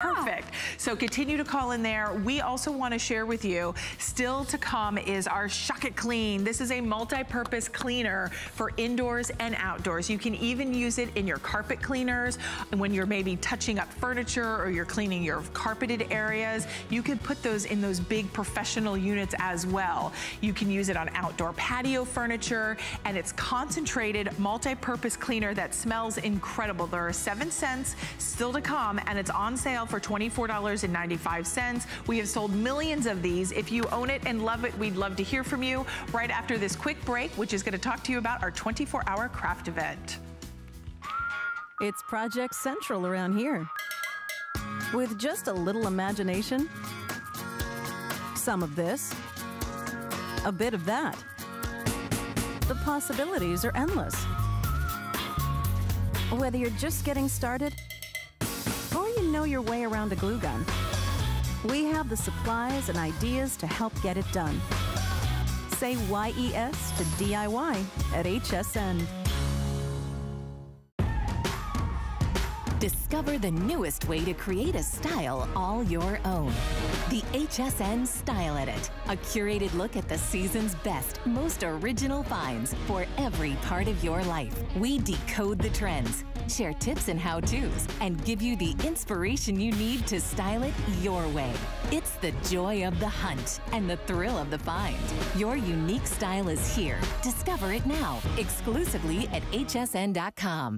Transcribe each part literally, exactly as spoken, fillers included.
Perfect. So continue to call in there. We also want to share with you, still to come is our Shock It Clean. This is a multi-purpose cleaner for indoors and outdoors. You can even use it in your carpet cleaners. And when you're maybe touching up furniture or you're cleaning your carpeted areas, you could put those in those big professional units as well. You can use it on outdoor patio furniture, and it's concentrated multi-purpose cleaner that smells incredible. There are seven scents still to come, and it's on sale for twenty-four ninety-five. We have sold millions of these. If you own it and love it, we'd love to hear from you right after this quick break, which is going to talk to you about our twenty-four hour craft event. It's Project Central around here. With just a little imagination, some of this, a bit of that, the possibilities are endless. Whether you're just getting started, know your way around a glue gun, we have the supplies and ideas to help get it done. Say Y E S to D I Y at H S N. Discover the newest way to create a style all your own. The H S N Style Edit, a curated look at the season's best, most original finds for every part of your life. We decode the trends, share tips and how-tos, and give you the inspiration you need to style it your way. It's the joy of the hunt and the thrill of the find. Your unique style is here. Discover it now, exclusively at H S N dot com.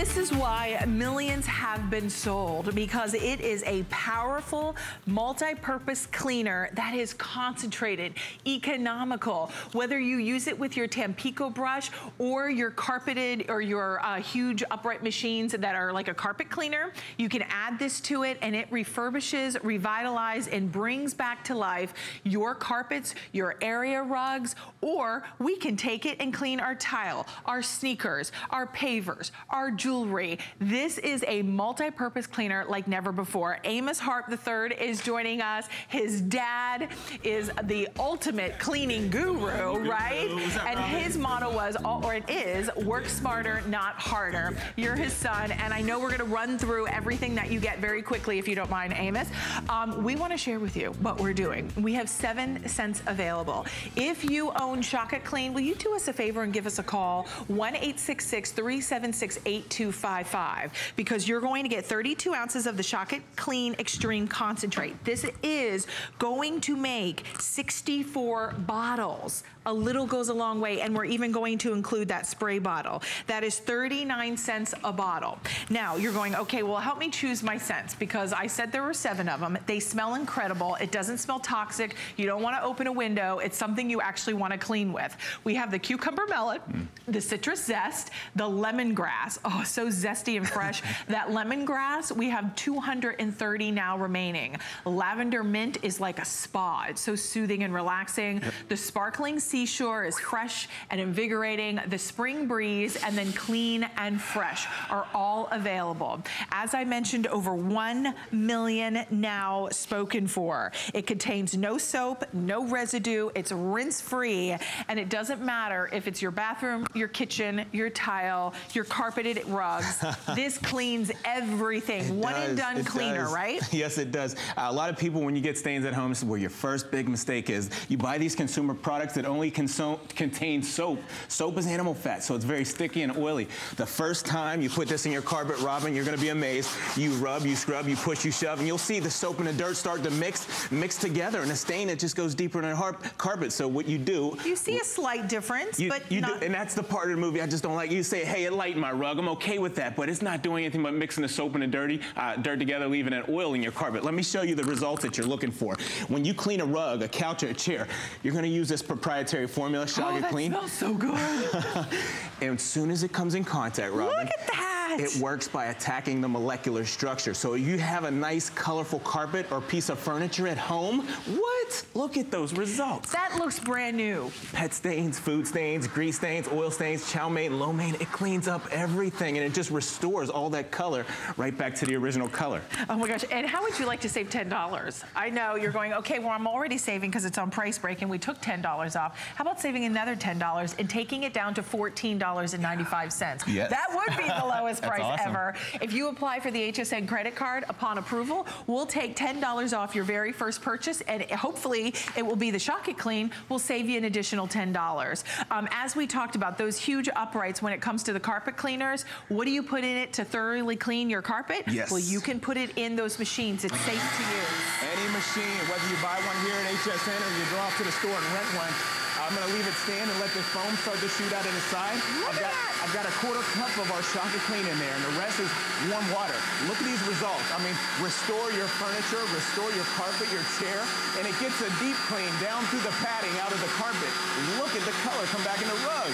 This is why millions have been sold, because it is a powerful multi-purpose cleaner that is concentrated, economical. Whether you use it with your Tampico brush or your carpeted or your uh, huge upright machines that are like a carpet cleaner, you can add this to it and it refurbishes, revitalizes, and brings back to life your carpets, your area rugs, or we can take it and clean our tile, our sneakers, our pavers, our jewelry. Jewelry. This is a multi-purpose cleaner like never before. Amos Harp the third is joining us. His dad is the ultimate cleaning guru, right? And his motto was, or it is, work smarter, not harder. You're his son, and I know we're going to run through everything that you get very quickly, if you don't mind, Amos. Um, we want to share with you what we're doing. We have seven scents available. If you own Shock It Clean, will you do us a favor and give us a call? one eight six six, three seven six, eight two five five, because you're going to get thirty-two ounces of the Shock It Clean Extreme Concentrate. This is going to make sixty-four bottles. A little goes a long way, and we're even going to include that spray bottle. That is thirty-nine cents a bottle. Now, you're going, okay, well, help me choose my scents, because I said there were seven of them. They smell incredible. It doesn't smell toxic. You don't want to open a window. It's something you actually want to clean with. We have the cucumber melon, mm. the citrus zest, the lemongrass. Oh, so zesty and fresh. That lemongrass, we have two hundred thirty now remaining. Lavender mint is like a spa. It's so soothing and relaxing. Yep. The sparkling sea Seashore is fresh and invigorating. The spring breeze and then clean and fresh are all available. As I mentioned, over one million now spoken for. It contains no soap, no residue. It's rinse free, and it doesn't matter if it's your bathroom, your kitchen, your tile, your carpeted rugs. This cleans everything. It One does. and done it cleaner, does. right? Yes, it does. Uh, a lot of people, when you get stains at home, this is where your first big mistake is. You buy these consumer products that only contain soap. Soap is animal fat, so it's very sticky and oily. The first time you put this in your carpet, Robin, you're gonna be amazed. You rub, you scrub, you push, you shove, and you'll see the soap and the dirt start to mix, mix together, and a stain, it just goes deeper in the carpet. So what you do... You see a slight difference, you, but you not... Do, and that's the part of the movie I just don't like. You say, hey, it lightened my rug. I'm okay with that, but it's not doing anything but mixing the soap and the dirty, uh, dirt together, leaving an oil in your carpet. Let me show you the results that you're looking for. When you clean a rug, a couch, or a chair, you're gonna use this proprietary formula, Shock It Clean. Oh, that smells so good. And as soon as it comes in contact, Robin. Look at that. It works by attacking the molecular structure. So if you have a nice colorful carpet or piece of furniture at home, what? What? Look at those results. That looks brand new. Pet stains, food stains, grease stains, oil stains, chow mein, lo mein, it cleans up everything and it just restores all that color right back to the original color. Oh my gosh, and how would you like to save ten dollars? I know you're going, okay, well I'm already saving because it's on price break and we took ten dollars off. How about saving another ten dollars and taking it down to fourteen dollars and ninety-five cents? Yes. That would be the lowest price awesome. ever. If you apply for the H S N credit card upon approval, we'll take ten dollars off your very first purchase, and hopefully it will be the Shock It Clean. We'll save you an additional ten dollars. Um, as we talked about, those huge uprights when it comes to the carpet cleaners, what do you put in it to thoroughly clean your carpet? Yes. Well, you can put it in those machines. It's safe to use. Any machine, whether you buy one here at H S N or you go off to the store and rent one, I'm gonna leave it stand and let the foam start to shoot out of the side. Look I've, at got, that. I've got a quarter cup of our Shock It Clean in there, and the rest is warm water. Look at these results. I mean, restore your furniture, restore your carpet, your chair, and it gets a deep clean down through the padding out of the carpet. Look at the color come back in the rug.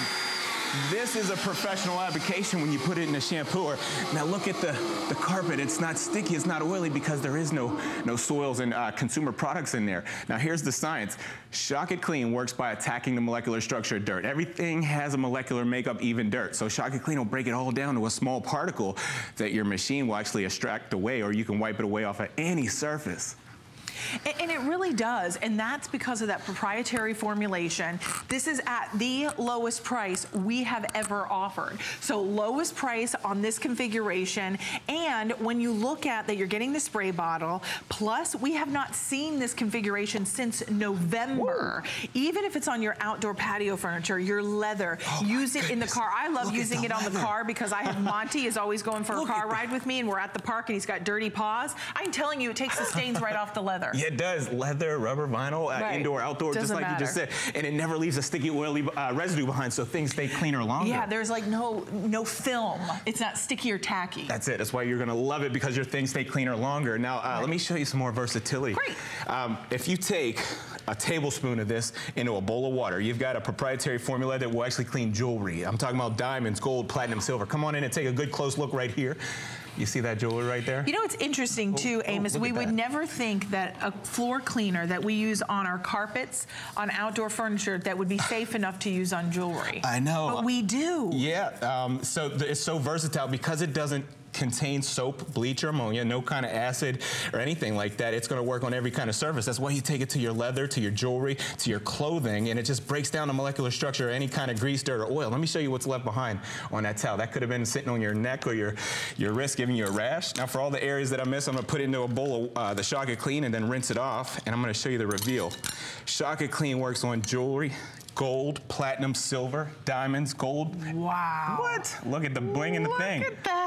This is a professional application when you put it in a shampooer. Now look at the, the carpet. It's not sticky, it's not oily because there is no, no soils and uh, consumer products in there. Now here's the science. Shock It Clean works by attacking the molecular structure of dirt. Everything has a molecular makeup, even dirt. So Shock It Clean will break it all down to a small particle that your machine will actually extract away, or you can wipe it away off of any surface. And it really does, and that's because of that proprietary formulation. This is at the lowest price we have ever offered. So lowest price on this configuration, and when you look at that, you're getting the spray bottle, plus we have not seen this configuration since November. Ooh. Even if it's on your outdoor patio furniture, your leather, oh use it goodness. in the car. I love look using it on leather. the car because I have Monty is always going for look a car ride with me, and we're at the park and he's got dirty paws. I'm telling you, it takes the stains right off the leather. Yeah, it does. Leather, rubber, vinyl, uh, right. indoor, outdoor, Doesn't just like matter. you just said. And it never leaves a sticky, oily uh, residue behind, so things stay cleaner longer. Yeah, there's like no no film. It's not sticky or tacky. That's it. That's why you're going to love it, because your things stay cleaner longer. Now, uh, right. let me show you some more versatility. Great. Um, if you take a tablespoon of this into a bowl of water, you've got a proprietary formula that will actually clean jewelry. I'm talking about diamonds, gold, platinum, silver. Come on in and take a good close look right here. You see that jewelry right there? You know, it's interesting too, oh, Amos, oh, we would that. never think that a floor cleaner that we use on our carpets, on outdoor furniture, that would be safe enough to use on jewelry. I know. But we do. Yeah, um, so it's so versatile because it doesn't contain soap, bleach, or ammonia, no kind of acid or anything like that. It's going to work on every kind of surface. That's why you take it to your leather, to your jewelry, to your clothing, and it just breaks down the molecular structure of any kind of grease, dirt, or oil. Let me show you what's left behind on that towel. That could have been sitting on your neck or your, your wrist, giving you a rash. Now, for all the areas that I missed, I'm going to put into a bowl of uh, the Shock It Clean and then rinse it off, and I'm going to show you the reveal. Shock It Clean works on jewelry, gold, platinum, silver, diamonds, gold. Wow. What? Look at the bling in the Look thing. Look at that.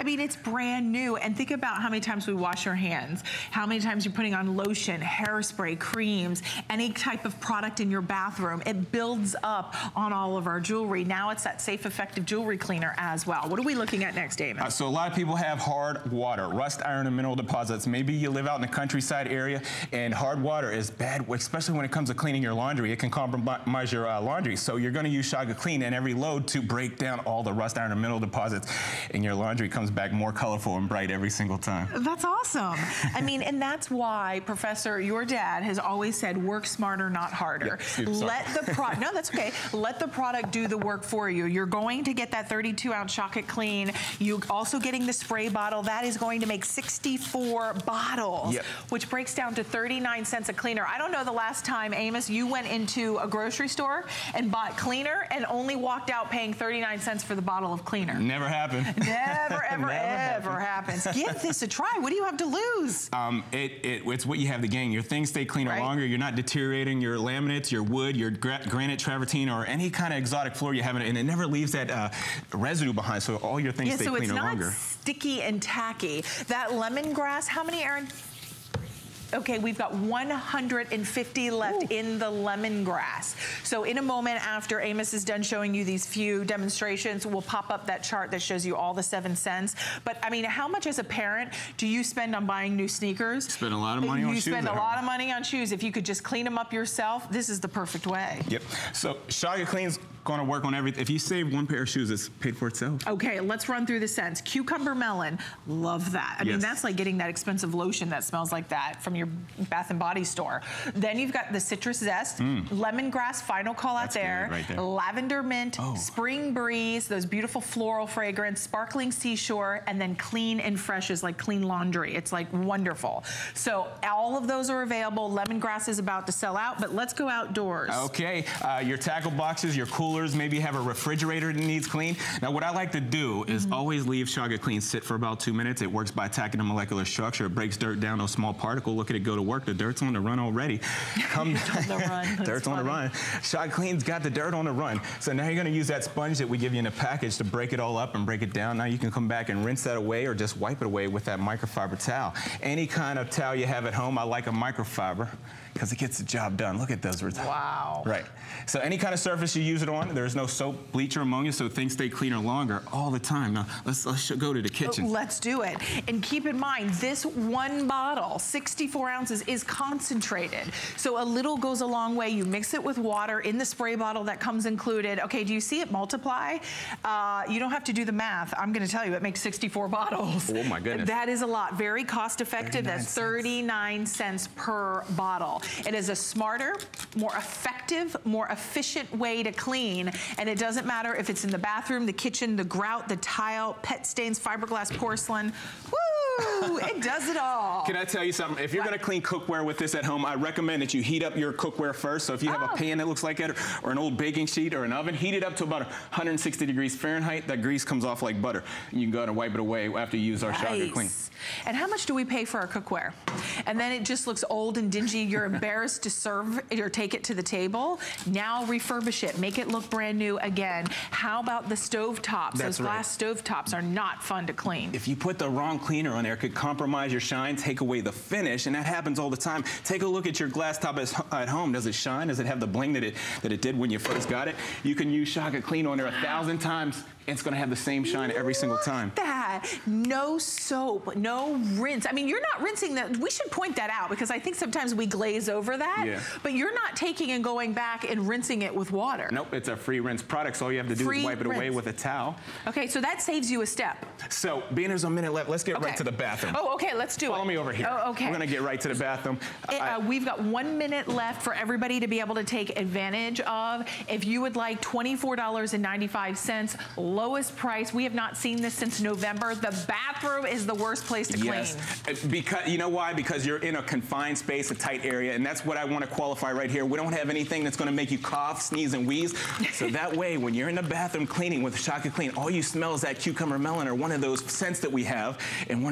I mean, it's brand new. And think about how many times we wash our hands, how many times you're putting on lotion, hairspray, creams, any type of product in your bathroom. It builds up on all of our jewelry. Now it's that safe, effective jewelry cleaner as well. What are we looking at next, Amos? Uh, so a lot of people have hard water, rust, iron, and mineral deposits. Maybe you live out in the countryside area, and hard water is bad, especially when it comes to cleaning your laundry. It can compromise your uh, laundry. So you're going to use Shock It Clean in every load to break down all the rust, iron, and mineral deposits, and your laundry comes back more colorful and bright every single time. That's awesome. I mean, and that's why, Professor, your dad has always said, work smarter, not harder. Yeah, Let the product, no, that's okay. Let the product do the work for you. You're going to get that thirty-two ounce Shock It Clean. You're also getting the spray bottle. That is going to make sixty-four bottles, yep. which breaks down to thirty-nine cents a cleaner. I don't know the last time, Amos, you went into a grocery grocery store and bought cleaner and only walked out paying thirty-nine cents for the bottle of cleaner. Never happened. Never, ever, Never ever happened. happens. Give this a try. What do you have to lose? Um, it, it, it's what you have to gain. Your things stay cleaner right? longer. You're not deteriorating your laminates, your wood, your gra granite, travertine, or any kind of exotic floor you have in it, and it never leaves that uh, residue behind, so all your things yeah, stay so cleaner longer. It's not sticky and tacky. That lemongrass, how many, Aaron? Okay, we've got one hundred fifty left Ooh. in the lemongrass. So in a moment, after Amos is done showing you these few demonstrations, we'll pop up that chart that shows you all the seven cents. But I mean, how much as a parent do you spend on buying new sneakers? Spend a lot of money you on shoes. You spend a lot of money on shoes. If you could just clean them up yourself, this is the perfect way. Yep, so Shock It Clean's gonna work on everything. If you save one pair of shoes, it's paid for itself. Okay, let's run through the scents. Cucumber melon, love that. I yes. mean, that's like getting that expensive lotion that smells like that from your your Bath and Body store. Then you've got the citrus zest, mm. lemongrass, final call out there, right there, lavender mint, oh. spring breeze, those beautiful floral fragrance, sparkling seashore, and then clean and fresh is like clean laundry. It's like wonderful. So all of those are available. Lemongrass is about to sell out, but let's go outdoors. Okay, uh, your tackle boxes, your coolers, maybe you have a refrigerator that needs clean. Now what I like to do is mm-hmm. always leave Shock It Clean sit for about two minutes. It works by attacking the molecular structure. It breaks dirt down to a small particle. Look at it go to work. The dirt's on the run already. Come the run. Dirt's funny. on the run. Shock It Clean's got the dirt on the run. So now you're going to use that sponge that we give you in a package to break it all up and break it down. Now you can come back and rinse that away or just wipe it away with that microfiber towel. Any kind of towel you have at home, I like a microfiber, because it gets the job done. Look at those results. Wow. Right. So any kind of surface you use it on, there's no soap, bleach, or ammonia, so things stay cleaner longer all the time. Now, let's, let's go to the kitchen. Let's do it. And keep in mind, this one bottle, sixty-four ounces, is concentrated. So a little goes a long way. You mix it with water in the spray bottle that comes included. Okay, do you see it multiply? Uh, you don't have to do the math. I'm going to tell you, it makes sixty-four bottles. Oh, my goodness. That is a lot. Very cost effective. That's thirty-nine cents per bottle. It is a smarter, more effective, more efficient way to clean, and it doesn't matter if it's in the bathroom, the kitchen, the grout, the tile, pet stains, fiberglass, porcelain. Woo! It does it all. Can I tell you something? If you're going to clean cookware with this at home, I recommend that you heat up your cookware first. So if you have oh. a pan that looks like it, or, or an old baking sheet or an oven, heat it up to about one hundred sixty degrees Fahrenheit. That grease comes off like butter. You can go and wipe it away after you use our nice. Shock It Clean. And how much do we pay for our cookware? And then it just looks old and dingy. You're embarrassed to serve it or take it to the table. Now refurbish it. Make it look brand new again. How about the stovetops? Those right. glass stovetops are not fun to clean. If you put the wrong cleaner on there, could compromise your shine, take away the finish, and that happens all the time. Take a look at your glass top at home. Does it shine? Does it have the bling that it that it did when you first got it? You can use Shock It Clean on there a thousand times. It's going to have the same shine every single time. That. No soap, no rinse. I mean, you're not rinsing that. We should point that out, because I think sometimes we glaze over that. Yeah. But you're not taking and going back and rinsing it with water. Nope, it's a free rinse product. So all you have to do free is wipe it rinse. away with a towel. Okay, so that saves you a step. So being there's a minute left, let's get okay. right to the bathroom. Oh, okay, let's do Follow it. Follow me over here. Oh, okay. We're going to get right to the bathroom. It, I, uh, we've got one minute left for everybody to be able to take advantage of. If you would like twenty-four ninety-five, lowest price. We have not seen this since November. The bathroom is the worst place to clean. Yes, because you know why? Because you're in a confined space, a tight area, and that's what I want to qualify right here. We don't have anything that's going to make you cough, sneeze, and wheeze. So that way, when you're in the bathroom cleaning with Shock It Clean, all you smell is that cucumber melon or one of those scents that we have, and we're not